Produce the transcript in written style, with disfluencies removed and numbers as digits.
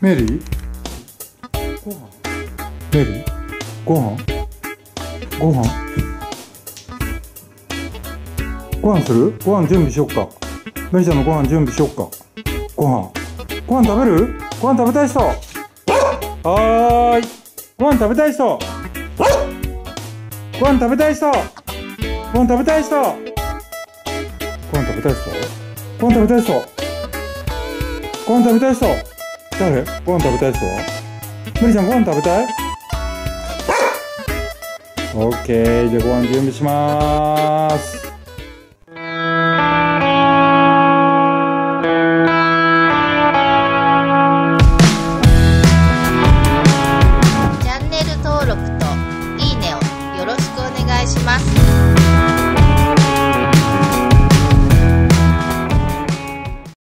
メリーご飯メリーご飯ご飯ご飯する？ご飯準備しよっか。メリちゃんのご飯準備しよっか。ご飯ご飯食べる？ご飯食べたい人。はーい。ご飯食べたい人。ご飯食べたい人。ご飯食べたい人。ご飯食べたい人。ご飯食べたい人。ご飯食べたい人。誰？ご飯食べたい人。メリちゃんご飯食べたい？オッケー、じゃあご飯準備しまーす。チャンネル登録といいねをよろしくお願いします。